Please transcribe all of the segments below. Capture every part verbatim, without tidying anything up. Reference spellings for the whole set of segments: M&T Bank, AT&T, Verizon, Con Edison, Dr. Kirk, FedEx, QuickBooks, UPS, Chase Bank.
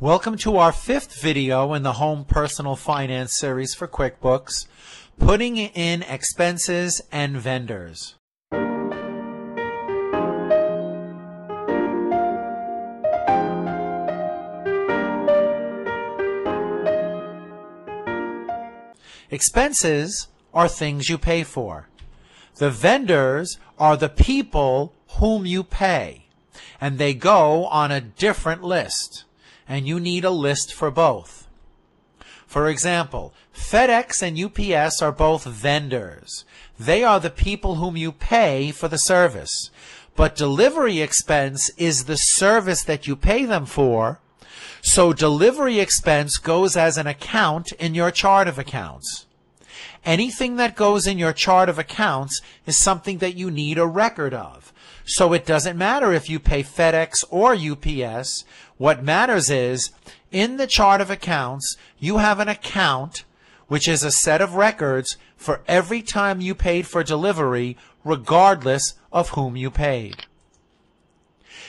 Welcome to our fifth video in the Home Personal Finance series for QuickBooks, Putting in Expenses and Vendors. Expenses are things you pay for. The vendors are the people whom you pay, and they go on a different list. And you need a list for both. For example, FedEx and U P S are both vendors. They are the people whom you pay for the service. But delivery expense is the service that you pay them for, so delivery expense goes as an account in your chart of accounts. Anything that goes in your chart of accounts is something that you need a record of. So it doesn't matter if you pay FedEx or U P S. What matters is, in the chart of accounts, you have an account, which is a set of records for every time you paid for delivery, regardless of whom you paid.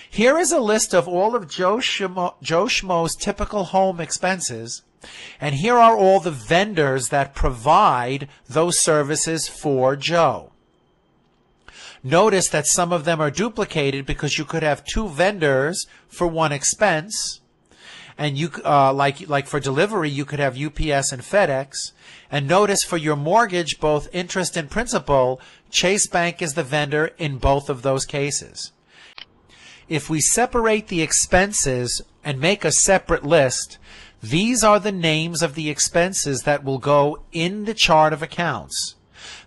Here is a list of all of Joe Schmo, Joe Schmo's typical home expenses, and here are all the vendors that provide those services for Joe. Notice that some of them are duplicated because you could have two vendors for one expense, and you uh, like like for delivery you could have U P S and FedEx. And notice for your mortgage, both interest and principal, Chase Bank is the vendor in both of those cases. If we separate the expenses and make a separate list, these are the names of the expenses that will go in the chart of accounts.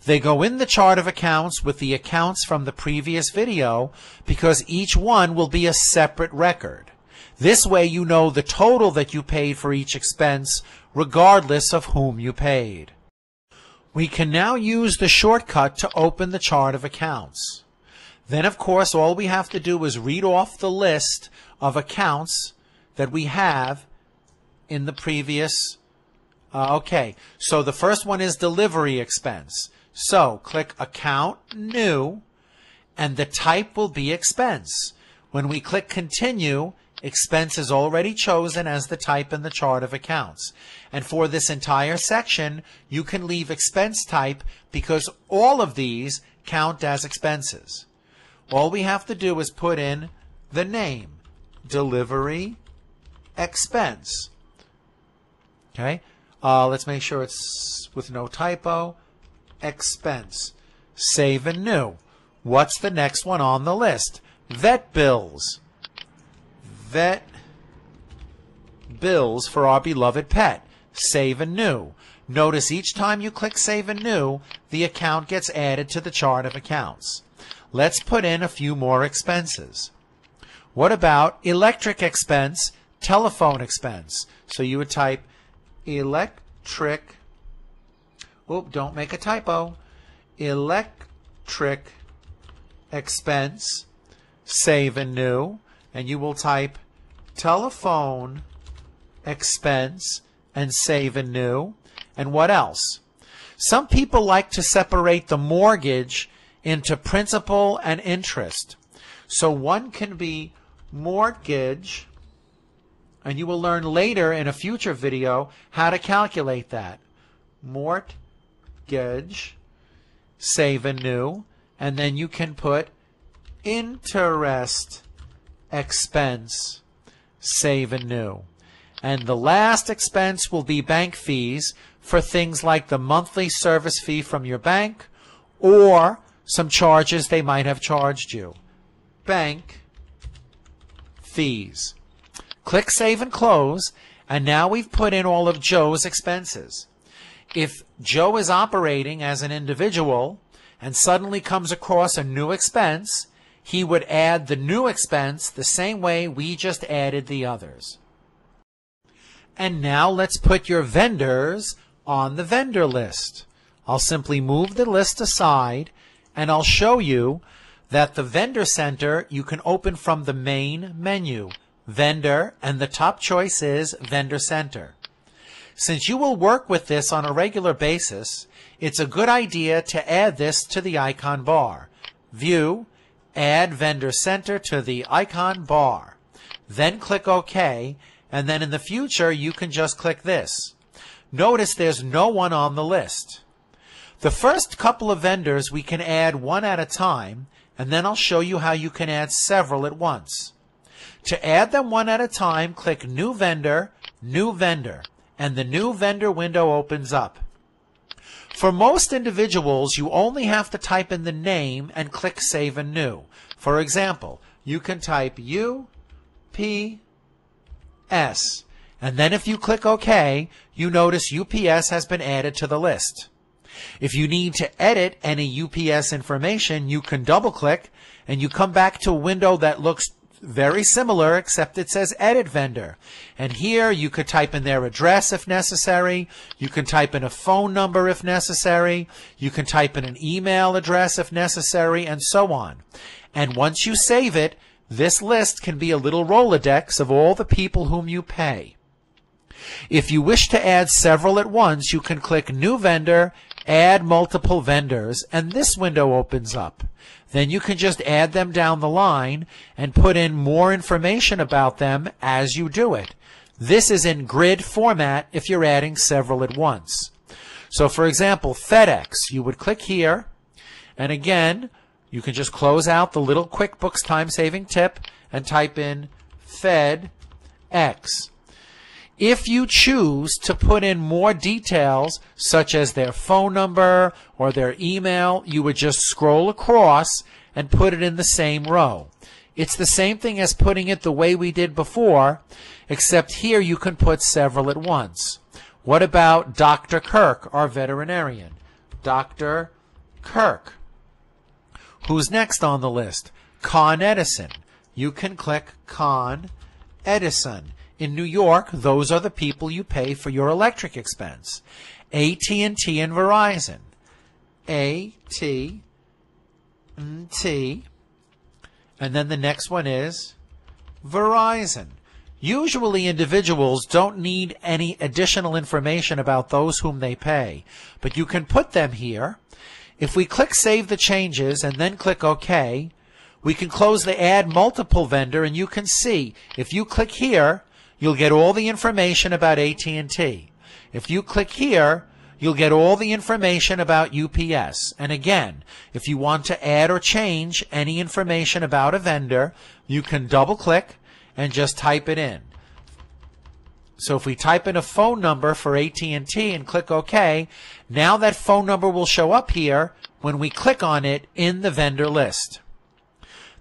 They go in the chart of accounts with the accounts from the previous video because each one will be a separate record. This way you know the total that you paid for each expense regardless of whom you paid. We can now use the shortcut to open the chart of accounts. Then of course all we have to do is read off the list of accounts that we have in the previous. Uh, okay, so the first one is delivery expense. So click Account New, and the type will be expense. When we click Continue, expense is already chosen as the type in the chart of accounts. And for this entire section, you can leave expense type because all of these count as expenses. All we have to do is put in the name, delivery expense. Okay. Uh, let's make sure it's with no typo. Expense. Save and new. What's the next one on the list? Vet bills. Vet bills for our beloved pet. Save and new. Notice each time you click save and new, the account gets added to the chart of accounts. Let's put in a few more expenses. What about electric expense, telephone expense? So you would type electric, oop, don't make a typo, electric expense, save and new, and you will type telephone expense and save and new. And what else? Some people like to separate the mortgage into principal and interest. So one can be mortgage, and you will learn later in a future video how to calculate that. Mortgage, save and new, and then you can put interest expense, save and new. And the last expense will be bank fees for things like the monthly service fee from your bank or some charges they might have charged you. Bank fees. Click Save and Close, and now we've put in all of Joe's expenses. If Joe is operating as an individual and suddenly comes across a new expense, he would add the new expense the same way we just added the others. And now let's put your vendors on the vendor list. I'll simply move the list aside, and I'll show you that the Vendor Center you can open from the main menu. Vendor, and the top choice is Vendor Center. Since you will work with this on a regular basis, it's a good idea to add this to the icon bar. View, add Vendor Center to the icon bar. Then click OK, and then in the future you can just click this. Notice there's no one on the list. The first couple of vendors we can add one at a time, and then I'll show you how you can add several at once. To add them one at a time, click New Vendor, New Vendor, and the New Vendor window opens up. For most individuals, you only have to type in the name and click Save and New. For example, you can type U P S, and then if you click OK, you notice U P S has been added to the list. If you need to edit any U P S information, you can double-click, and you come back to a window that looks very similar, except it says Edit Vendor. And here you could type in their address if necessary. You can type in a phone number if necessary. You can type in an email address if necessary, and so on. And once you save it, this list can be a little Rolodex of all the people whom you pay. If you wish to add several at once, you can click New Vendor, Add Multiple Vendors, and this window opens up. Then you can just add them down the line and put in more information about them as you do it. This is in grid format if you're adding several at once. So for example, FedEx, you would click here, and again, you can just close out the little QuickBooks time-saving tip and type in FedEx. If you choose to put in more details, such as their phone number or their email, you would just scroll across and put it in the same row. It's the same thing as putting it the way we did before, except here you can put several at once. What about Doctor Kirk, our veterinarian? Doctor Kirk. Who's next on the list? Con Edison. You can click Con Edison. In New York, those are the people you pay for your electric expense. A T and T and Verizon. A T and T. And then the next one is Verizon. Usually individuals don't need any additional information about those whom they pay, but you can put them here. If we click Save the Changes and then click OK, we can close the Add Multiple Vendor, and you can see if you click here, you'll get all the information about A T and T. If you click here, you'll get all the information about U P S. And again, if you want to add or change any information about a vendor, you can double-click and just type it in. So if we type in a phone number for A T and T and click OK, now that phone number will show up here when we click on it in the vendor list.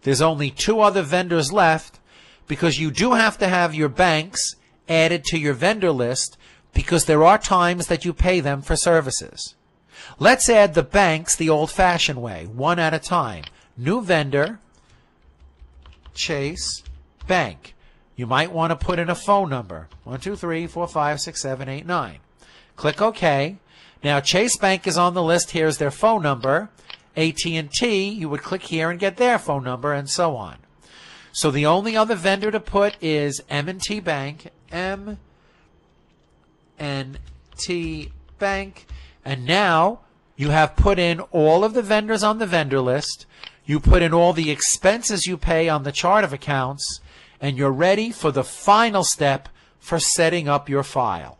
There's only two other vendors left, because you do have to have your banks added to your vendor list, because there are times that you pay them for services. Let's add the banks the old-fashioned way, one at a time. New Vendor, Chase Bank. You might want to put in a phone number, one two three four five six seven eight nine. Click OK. Now Chase Bank is on the list. Here's their phone number. A T and T, you would click here and get their phone number, and so on. So the only other vendor to put is M and T Bank, M and T Bank. And now you have put in all of the vendors on the vendor list. You put in all the expenses you pay on the chart of accounts, and you're ready for the final step for setting up your file.